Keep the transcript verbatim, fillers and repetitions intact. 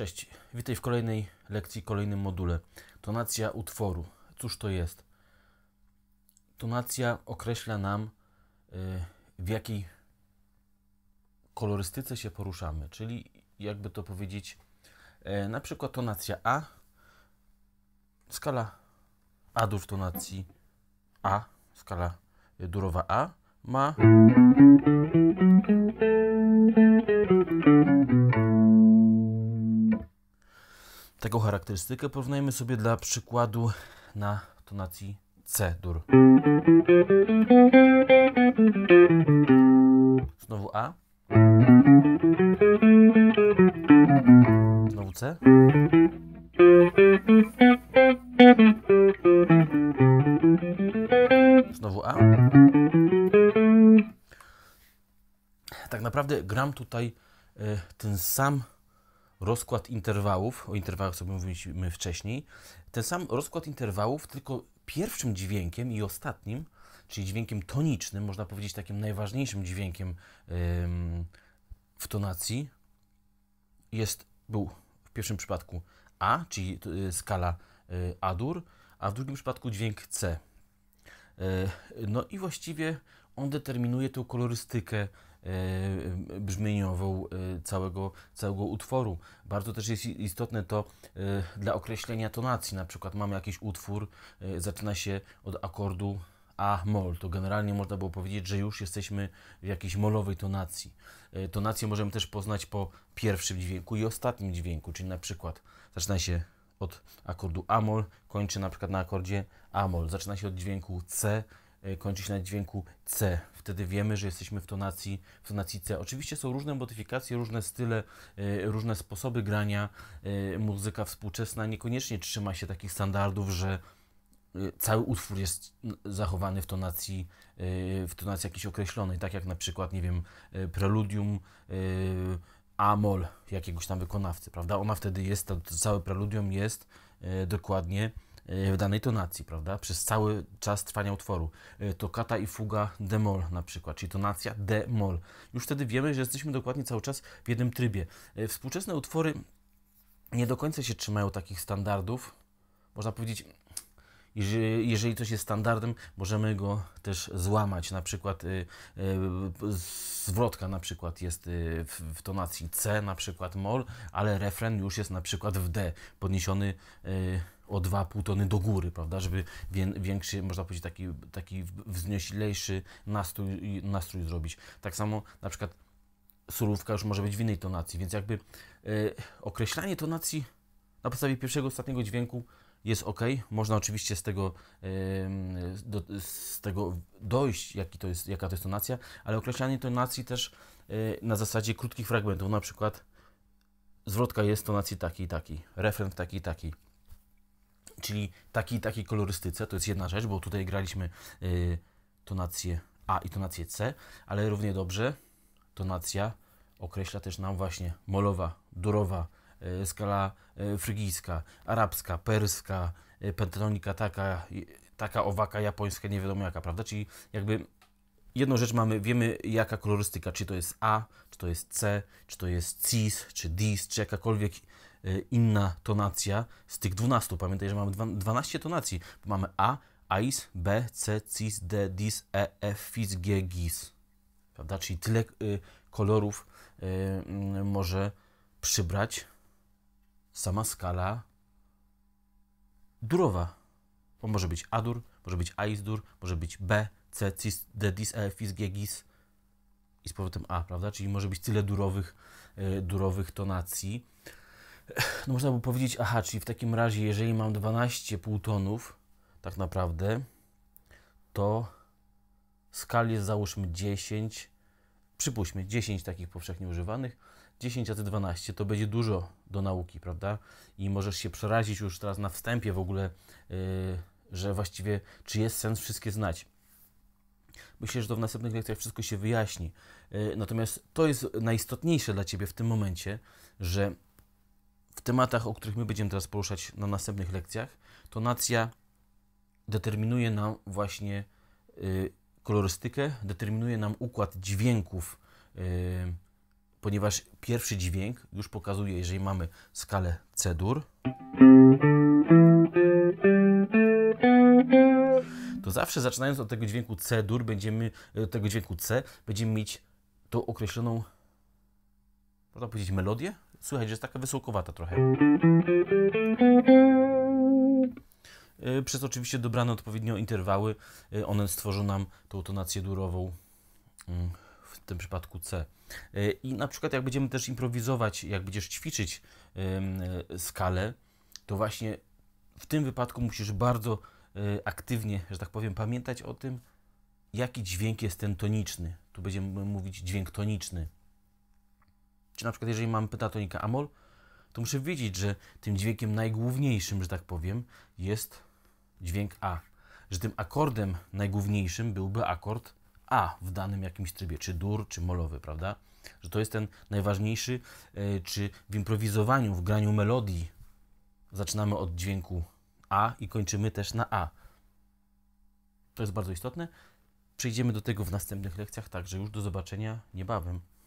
Cześć, witaj w kolejnej lekcji, kolejnym module. Tonacja utworu. Cóż to jest? Tonacja określa nam, w jakiej kolorystyce się poruszamy, czyli jakby to powiedzieć, na przykład tonacja A, skala A dur w tonacji A, skala durowa A ma taką charakterystykę. Porównajmy sobie dla przykładu na tonacji C-dur. Znowu A. Znowu C. Znowu A. Tak naprawdę gram tutaj y, ten sam rozkład interwałów, o interwałach sobie mówiliśmy wcześniej, ten sam rozkład interwałów, tylko pierwszym dźwiękiem i ostatnim, czyli dźwiękiem tonicznym, można powiedzieć takim najważniejszym dźwiękiem w tonacji, jest, był w pierwszym przypadku A, czyli skala A-dur, a w drugim przypadku dźwięk C. No i właściwie on determinuje tę kolorystykę brzmieniową całego, całego utworu. Bardzo też jest istotne to dla określenia tonacji. Na przykład mamy jakiś utwór, zaczyna się od akordu A mol. To generalnie można było powiedzieć, że już jesteśmy w jakiejś molowej tonacji. Tonację możemy też poznać po pierwszym dźwięku i ostatnim dźwięku, czyli na przykład zaczyna się od akordu A mol, kończy na przykład na akordzie A mol. Zaczyna się od dźwięku C, kończy się na dźwięku C. Wtedy wiemy, że jesteśmy w tonacji, w tonacji C. Oczywiście są różne modyfikacje, różne style, różne sposoby grania. Muzyka współczesna niekoniecznie trzyma się takich standardów, że cały utwór jest zachowany w tonacji, w tonacji jakiejś określonej, tak jak na przykład, nie wiem, preludium A mol jakiegoś tam wykonawcy, prawda? Ona wtedy jest, to całe preludium jest dokładnie w danej tonacji, prawda? Przez cały czas trwania utworu. Toccata i fuga d mol na przykład, czyli tonacja d mol. Już wtedy wiemy, że jesteśmy dokładnie cały czas w jednym trybie. Współczesne utwory nie do końca się trzymają takich standardów. Można powiedzieć, jeżeli, jeżeli coś jest standardem, możemy go też złamać. Na przykład y, y, zwrotka na przykład jest y, w, w tonacji C, na przykład mol, ale refren już jest na przykład w D, podniesiony y, o dwa i pół tony do góry, prawda, żeby większy, można powiedzieć, taki, taki wznioślejszy nastrój, nastrój zrobić. Tak samo na przykład surówka już może być w innej tonacji, więc jakby y, określanie tonacji na podstawie pierwszego, ostatniego dźwięku jest ok, można oczywiście z tego, do, z tego dojść, jaki to jest, jaka to jest tonacja, ale określanie tonacji też na zasadzie krótkich fragmentów, na przykład zwrotka jest w tonacji takiej i takiej, refren w takiej i takiej, czyli takiej i takiej kolorystyce, to jest jedna rzecz, bo tutaj graliśmy tonację A i tonację C, ale równie dobrze tonacja określa też nam właśnie molowa, durowa, skala frygijska, arabska, perska, pentatonika taka, taka, owaka, japońska, nie wiadomo jaka, prawda? Czyli jakby jedną rzecz mamy, wiemy jaka kolorystyka, czy to jest A, czy to jest C, czy to jest cis, czy dis, czy jakakolwiek inna tonacja z tych dwunastu. Pamiętaj, że mamy dwanaście tonacji. Mamy A, ais, B, C, cis, D, dis, E, F, fis, G, gis. Prawda? Czyli tyle kolorów może przybrać sama skala durowa, bo może być A-dur, może być A-is-dur, może być B, C, cis, D, dis, E, fis, G, gis i z powrotem A, prawda? Czyli może być tyle durowych, y, durowych tonacji. No można by powiedzieć, aha, czyli w takim razie, jeżeli mam dwanaście półtonów, tak naprawdę, to skali jest załóżmy dziesięć, przypuśćmy, dziesięć takich powszechnie używanych, dziesięć razy dwanaście to będzie dużo do nauki, prawda? I możesz się przerazić już teraz na wstępie w ogóle, yy, że właściwie czy jest sens wszystkie znać. Myślę, że to w następnych lekcjach wszystko się wyjaśni. Yy, natomiast to jest najistotniejsze dla Ciebie w tym momencie, że w tematach, o których my będziemy teraz poruszać na następnych lekcjach, tonacja determinuje nam właśnie yy, kolorystykę, determinuje nam układ dźwięków, yy, ponieważ pierwszy dźwięk już pokazuje, jeżeli mamy skalę C-dur, to zawsze zaczynając od tego dźwięku C-dur, będziemy, tego dźwięku C, będziemy mieć tą określoną, można powiedzieć, melodię. Słychać, że jest taka wysołkowata trochę. Przez oczywiście dobrane odpowiednio interwały, one stworzą nam tą tonację durową, w tym przypadku C. I na przykład jak będziemy też improwizować, jak będziesz ćwiczyć skalę, to właśnie w tym wypadku musisz bardzo aktywnie, że tak powiem, pamiętać o tym, jaki dźwięk jest ten toniczny. Tu będziemy mówić dźwięk toniczny. Czy na przykład jeżeli mam pentatonikę amol, to muszę wiedzieć, że tym dźwiękiem najgłówniejszym, że tak powiem, jest dźwięk A. Że tym akordem najgłówniejszym byłby akord A w danym jakimś trybie, czy dur, czy molowy, prawda? Że to jest ten najważniejszy, czy w improwizowaniu, w graniu melodii zaczynamy od dźwięku A i kończymy też na A. To jest bardzo istotne. Przejdziemy do tego w następnych lekcjach, także już do zobaczenia niebawem.